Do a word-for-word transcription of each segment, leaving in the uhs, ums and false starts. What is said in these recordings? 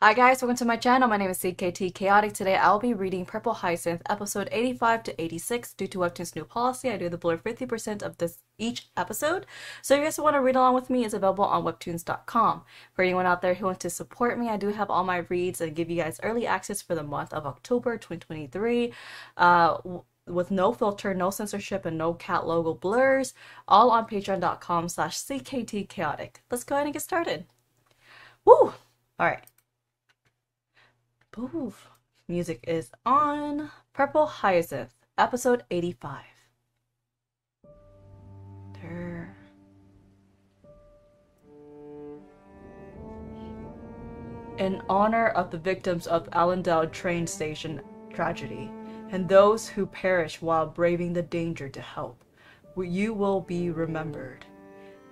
Hi guys, welcome to my channel. My name is C K T Chaotic. Today I'll be reading Purple Hyacinth episode eighty-five to eighty-six. Due to Webtoons' new policy, I do the blurb fifty percent of this each episode. So if you guys want to read along with me, it's available on webtoons dot com. For anyone out there who wants to support me, I do have all my reads and give you guys early access for the month of October twenty twenty-three. Uh, with no filter, no censorship, and no cat logo blurs, all on patreon dot com slash C K T Chaotic. Let's go ahead and get started. Woo! Alright. Ooh, music is on. Purple Hyacinth, episode eighty-five. There. In honor of the victims of Allendale train station tragedy and those who perished while braving the danger to help, you will be remembered.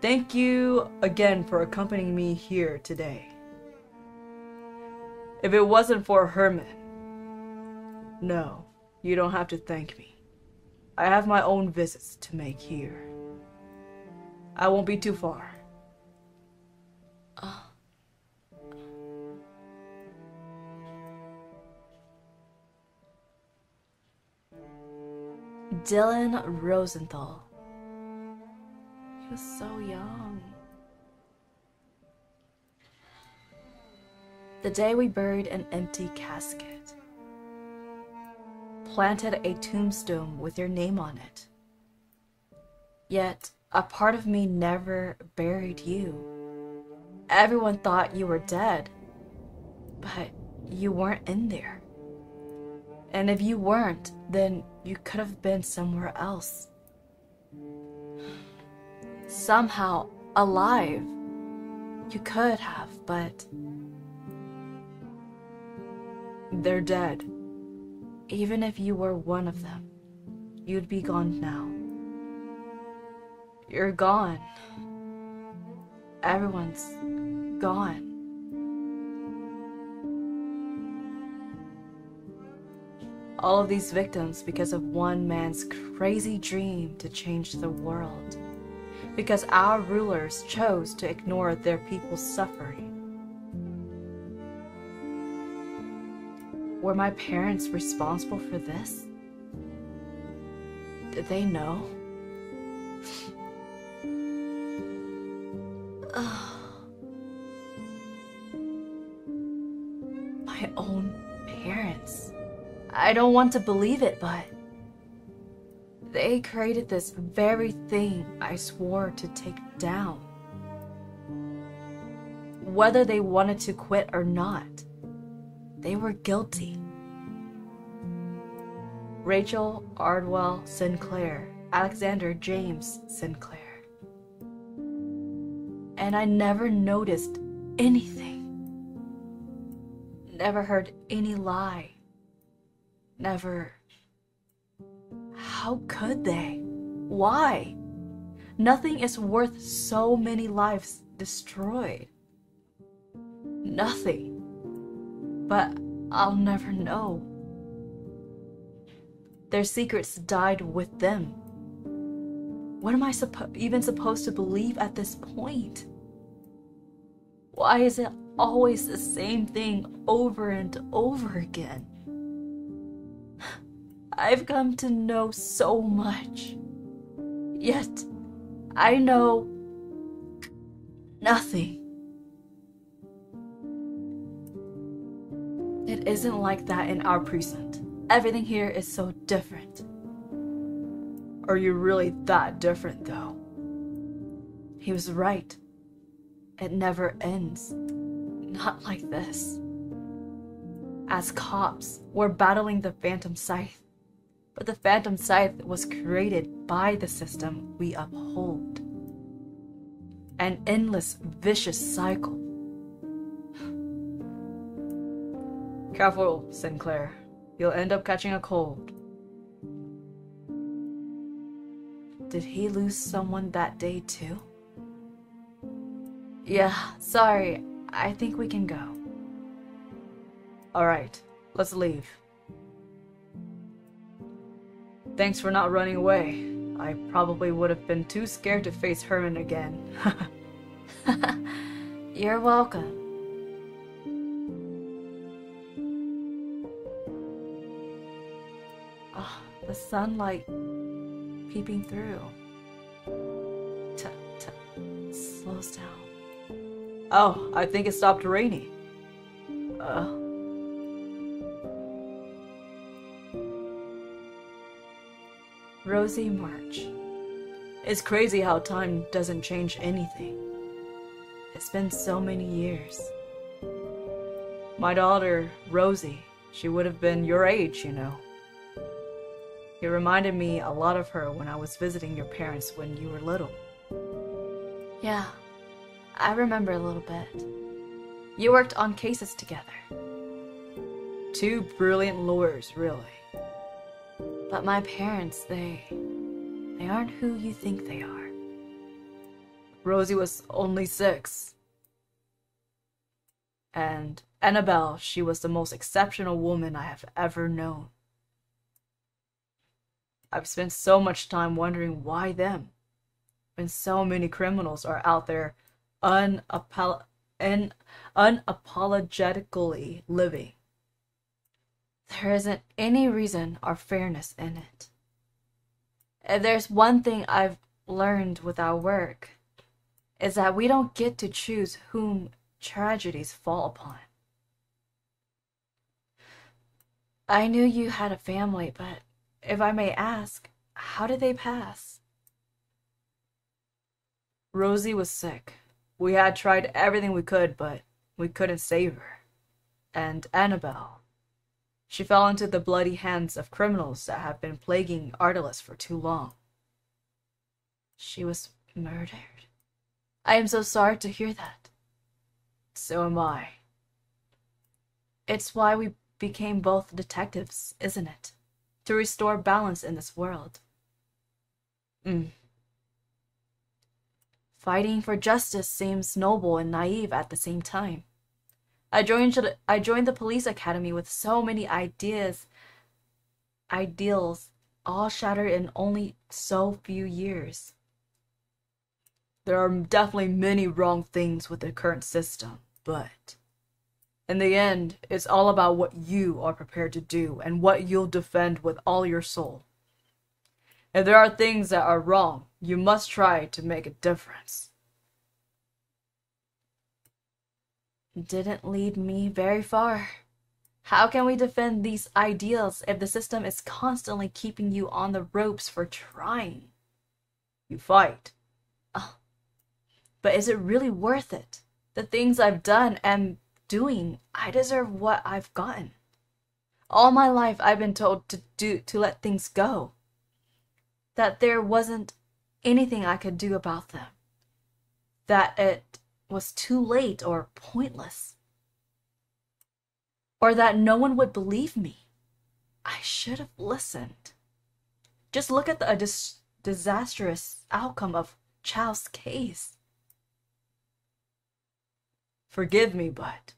Thank you again for accompanying me here today. If it wasn't for Herman, no, you don't have to thank me. I have my own visits to make here. I won't be too far. Uh. Dylan Rosenthal. He was so young. The day we buried an empty casket, planted a tombstone with your name on it. Yet, a part of me never buried you. Everyone thought you were dead, but you weren't in there. And if you weren't, then you could have been somewhere else. Somehow, alive. You could have, but... they're dead. Even if you were one of them, you'd be gone now. You're gone. Everyone's gone. All of these victims because of one man's crazy dream to change the world. Because our rulers chose to ignore their people's suffering. Were my parents responsible for this? Did they know? My own parents. I don't want to believe it, but they created this very thing I swore to take down. Whether they wanted to quit or not, they were guilty. Rachel Ardwell Sinclair, Alexander James Sinclair. And I never noticed anything. Never heard any lie. Never. How could they? Why? Nothing is worth so many lives destroyed. Nothing. But I'll never know. Their secrets died with them. What am I suppo- even supposed to believe at this point? Why is it always the same thing over and over again? I've come to know so much. Yet, I know nothing. It isn't like that in our precinct. Everything here is so different. Are you really that different, though? He was right. It never ends. Not like this. As cops, we're battling the Phantom Scythe. But the Phantom Scythe was created by the system we uphold. An endless, vicious cycle. Careful, Sinclair. You'll end up catching a cold. Did he lose someone that day too? Yeah, sorry. I think we can go. Alright, let's leave. Thanks for not running away. I probably would have been too scared to face Herman again. You're welcome. the sunlight peeping through. T -t slows down. Oh, I think it stopped raining. Uh. Rosie March. It's crazy how time doesn't change anything. It's been so many years. My daughter, Rosie, she would have been your age, you know. It reminded me a lot of her when I was visiting your parents when you were little. Yeah, I remember a little bit. You worked on cases together. Two brilliant lawyers, really. But my parents, they... they aren't who you think they are. Rosie was only six. And Annabelle, she was the most exceptional woman I have ever known. I've spent so much time wondering why them, when so many criminals are out there unapolo un unapologetically living. There isn't any reason or fairness in it. If there's one thing I've learned with our work, is that we don't get to choose whom tragedies fall upon. I knew you had a family, but if I may ask, how did they pass? Rosie was sick. We had tried everything we could, but we couldn't save her. And Annabelle, she fell into the bloody hands of criminals that have been plaguing Ardhalis for too long. She was murdered. I am so sorry to hear that. So am I. It's why we became both detectives, isn't it? To restore balance in this world. Mm. Fighting for justice seems noble and naive at the same time. I joined, I joined the police academy with so many ideas, ideals, all shattered in only so few years. There are definitely many wrong things with the current system, but... in the end, it's all about what you are prepared to do and what you'll defend with all your soul. If there are things that are wrong, you must try to make a difference. Didn't lead me very far. How can we defend these ideals if the system is constantly keeping you on the ropes for trying? You fight. Oh. But is it really worth it? The things I've done and... doing, I deserve what I've gotten. All my life I've been told to do to let things go, that there wasn't anything I could do about them, that it was too late or pointless, or that no one would believe me. I should have listened. Just look at the a dis disastrous outcome of Chow's case. Forgive me, but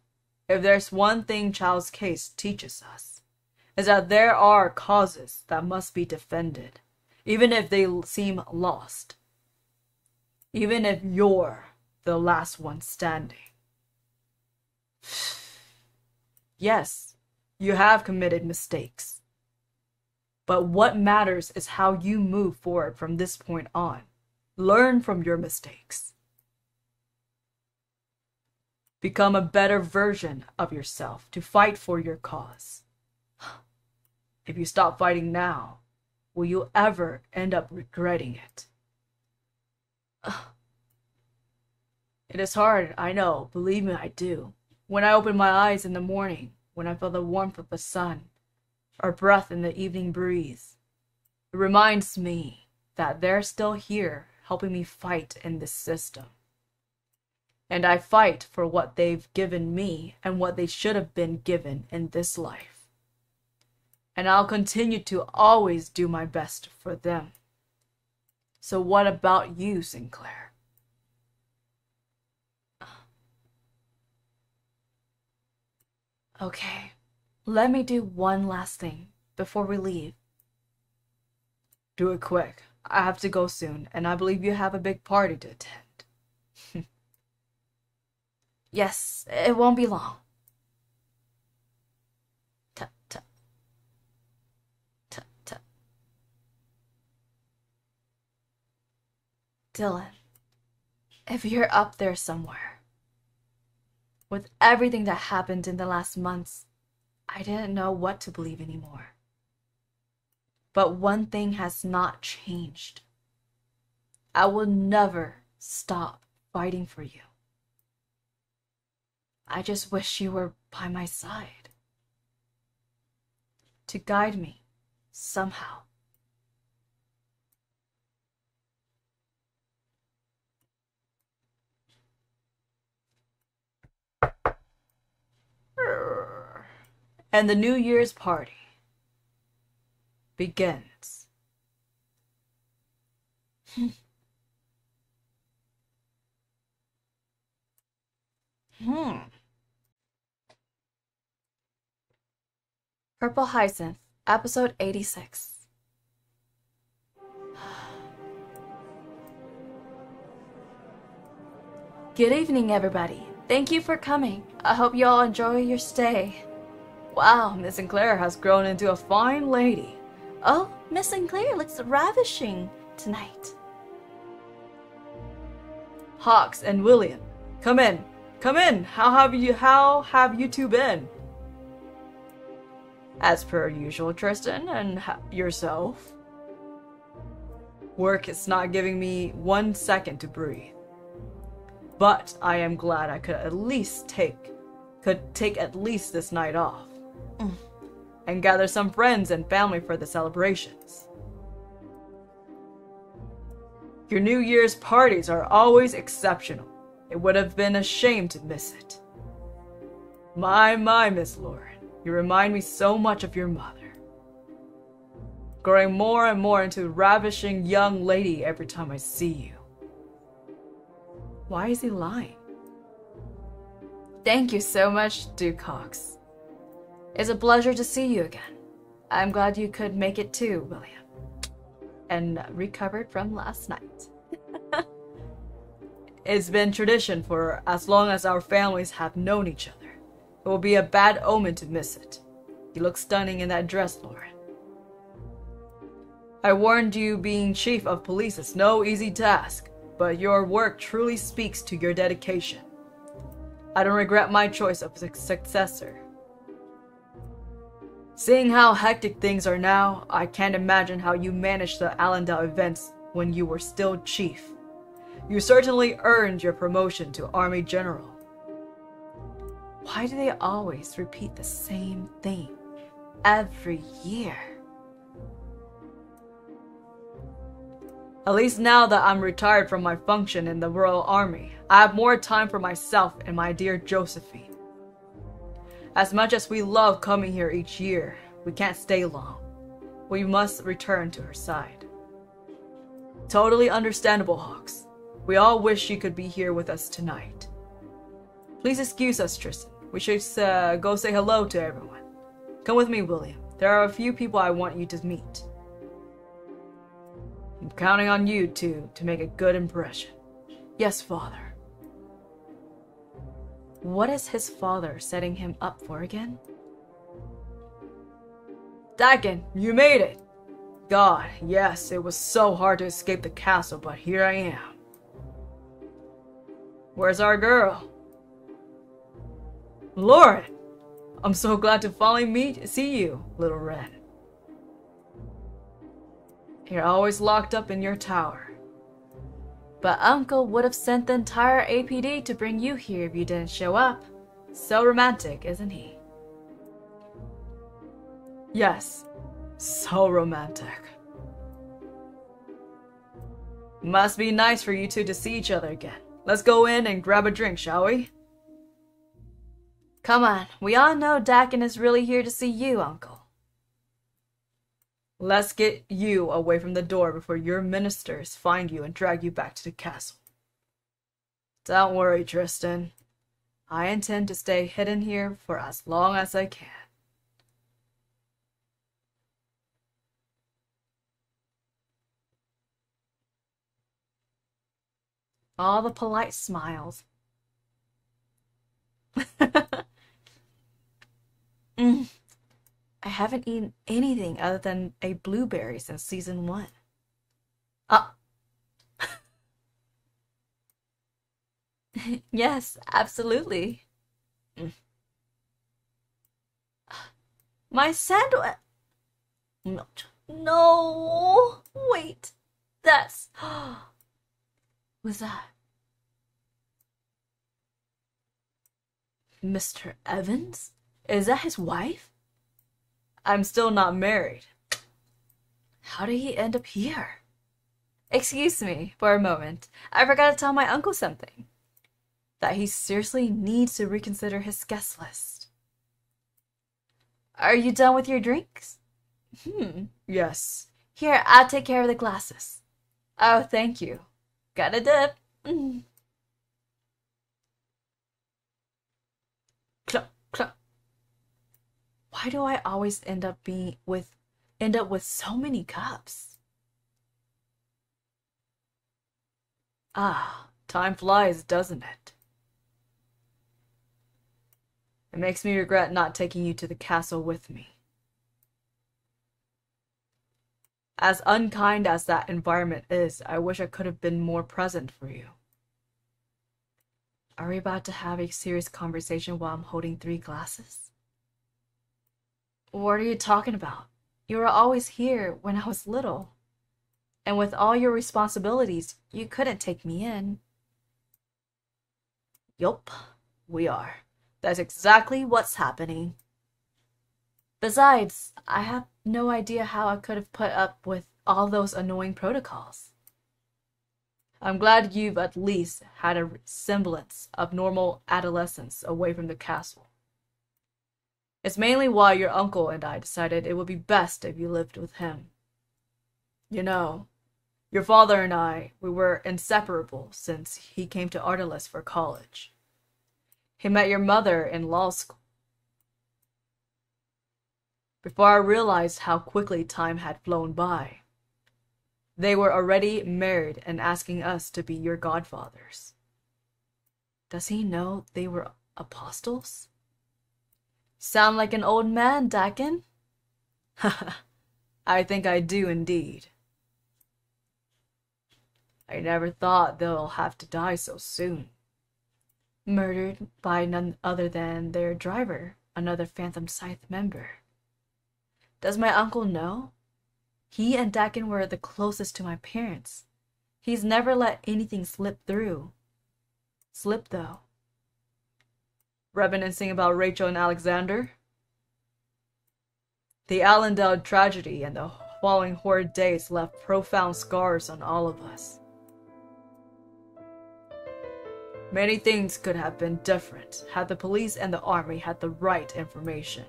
if there's one thing Chow's case teaches us, is that there are causes that must be defended, even if they seem lost, even if you're the last one standing. Yes, you have committed mistakes, but what matters is how you move forward from this point on. Learn from your mistakes. Become a better version of yourself to fight for your cause. If you stop fighting now, will you ever end up regretting it? It is hard, I know, believe me, I do. When I open my eyes in the morning, when I feel the warmth of the sun, or breath in the evening breeze, it reminds me that they're still here helping me fight in this system. And I fight for what they've given me and what they should have been given in this life. And I'll continue to always do my best for them. So what about you, Sinclair? Okay, let me do one last thing before we leave. Do it quick. I have to go soon, and I believe you have a big party to attend. Yes, it won't be long. Tut, tut. Tut, tut. Dylan, if you're up there somewhere, with everything that happened in the last months, I didn't know what to believe anymore. But one thing has not changed. I will never stop fighting for you. I just wish you were by my side, to guide me somehow. And the New Year's party begins. hmm. Purple Hyacinth, episode eighty-six. Good evening, everybody. Thank you for coming. I hope you all enjoy your stay. Wow, Miss Sinclair has grown into a fine lady. Oh, Miss Sinclair looks ravishing tonight. Hawks and William, come in, come in. How have you? How have you two been? As per usual, Tristan, and yourself. Work is not giving me one second to breathe. But I am glad I could at least take, could take at least this night off. Mm. And gather some friends and family for the celebrations. Your New Year's parties are always exceptional. It would have been a shame to miss it. My, my, Miss Lauren, you remind me so much of your mother. Growing more and more into a ravishing young lady every time I see you. Why is he lying? Thank you so much, Duke Cox. It's a pleasure to see you again. I'm glad you could make it too, William. And recovered from last night. It's been tradition for as long as our families have known each other. It will be a bad omen to miss it. You look stunning in that dress, Lauren. I warned you being chief of police is no easy task, but your work truly speaks to your dedication. I don't regret my choice of a successor. Seeing how hectic things are now, I can't imagine how you managed the Allendale events when you were still chief. You certainly earned your promotion to Army General. Why do they always repeat the same thing every year? At least now that I'm retired from my function in the Royal Army, I have more time for myself and my dear Josephine. As much as we love coming here each year, we can't stay long. We must return to her side. Totally understandable, Hawks. We all wish you could be here with us tonight. Please excuse us, Tristan. We should uh, go say hello to everyone. Come with me, William. There are a few people I want you to meet. I'm counting on you two to make a good impression. Yes, Father. What is his father setting him up for again? Daikin, you made it! God, yes, it was so hard to escape the castle, but here I am. Where's our girl? Lauren! I'm so glad to finally meet, see you, little Red. You're always locked up in your tower. But Uncle would have sent the entire A P D to bring you here if you didn't show up. So romantic, isn't he? Yes, so romantic. Must be nice for you two to see each other again. Let's go in and grab a drink, shall we? Come on, we all know Daikin is really here to see you, Uncle. Let's get you away from the door before your ministers find you and drag you back to the castle. Don't worry, Tristan. I intend to stay hidden here for as long as I can. All the polite smiles. mm. I haven't eaten anything other than a blueberry since season one. Ah. Yes, absolutely. Mm. My sandwich... No. No! Wait! That's... Was that... Mister Evans? Is that his wife? I'm still not married. How did he end up here? Excuse me for a moment. I forgot to tell my uncle something. That he seriously needs to reconsider his guest list. Are you done with your drinks? Hmm, yes. Here, I'll take care of the glasses. Oh, thank you. Got a dip. Mm. Cluck, cluck. Why do I always end up being with, end up with so many cups? Ah, time flies, doesn't it? It makes me regret not taking you to the castle with me. As unkind as that environment is, I wish I could have been more present for you. Are we about to have a serious conversation while I'm holding three glasses? What are you talking about? You were always here when I was little. And with all your responsibilities, you couldn't take me in. Yup, we are. That's exactly what's happening. Besides, I have no idea how I could have put up with all those annoying protocols. I'm glad you've at least had a semblance of normal adolescence away from the castle. It's mainly why your uncle and I decided it would be best if you lived with him. You know, your father and I, we were inseparable since he came to Ardhalis for college. He met your mother in law school. Before I realized how quickly time had flown by, they were already married and asking us to be your godfathers. Does he know they were apostles? Sound like an old man, Daikin? Haha, I think I do indeed. I never thought they'll have to die so soon. Murdered by none other than their driver, another Phantom Scythe member. Does my uncle know? He and Daikin were the closest to my parents. He's never let anything slip through. Slip, though. Reminiscing about Rachel and Alexander? The Allendale tragedy and the following horrid days left profound scars on all of us. Many things could have been different had the police and the army had the right information.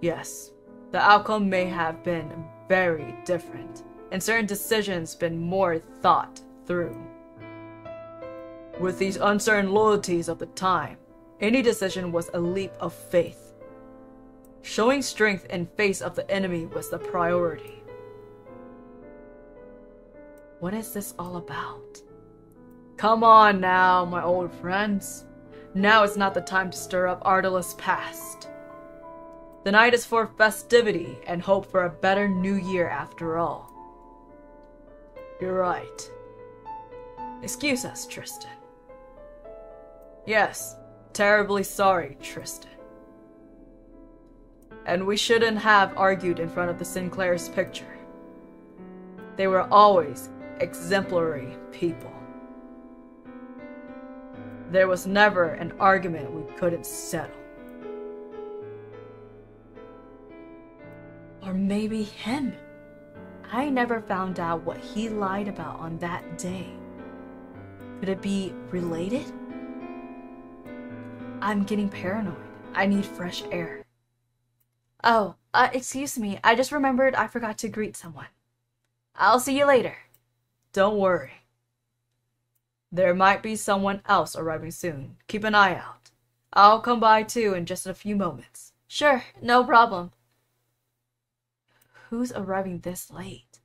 Yes, the outcome may have been very different, and certain decisions been more thought through. With these uncertain loyalties of the time, any decision was a leap of faith. Showing strength in face of the enemy was the priority. What is this all about? Come on now, my old friends. Now is not the time to stir up Ardhalis' past. The night is for festivity and hope for a better new year after all. You're right. Excuse us, Tristan. Yes, terribly sorry, Tristan. And we shouldn't have argued in front of the Sinclair's picture. They were always exemplary people. There was never an argument we couldn't settle. Or maybe him. I never found out what he lied about on that day. Could it be related? I'm getting paranoid. I need fresh air. Oh, uh, excuse me. I just remembered I forgot to greet someone. I'll see you later. Don't worry. There might be someone else arriving soon. Keep an eye out. I'll come by too in just a few moments. Sure, no problem. Who's arriving this late?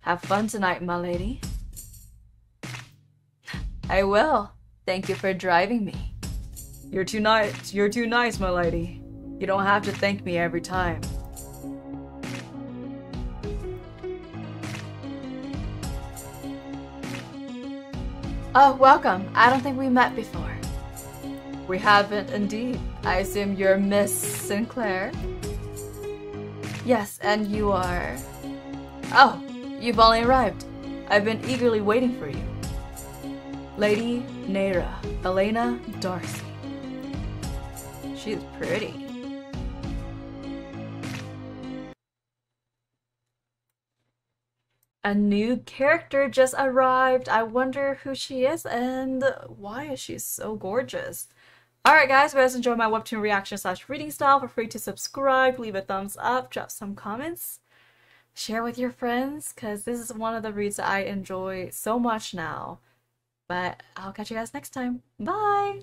Have fun tonight, my lady. I will. Thank you for driving me. You're too nice. You're too nice, my lady. You don't have to thank me every time. Oh, welcome. I don't think we met before. We haven't indeed. I assume you're Miss Sinclair? Yes, and you are... Oh, you've only arrived. I've been eagerly waiting for you. Lady Naira, Elena Darcy. She's pretty. A new character just arrived. I wonder who she is and why is she so gorgeous? Alright guys, if you guys enjoy my webtoon reaction slash reading style, feel free to subscribe, leave a thumbs up, drop some comments, share with your friends, because this is one of the reads that I enjoy so much now. But I'll catch you guys next time. Bye!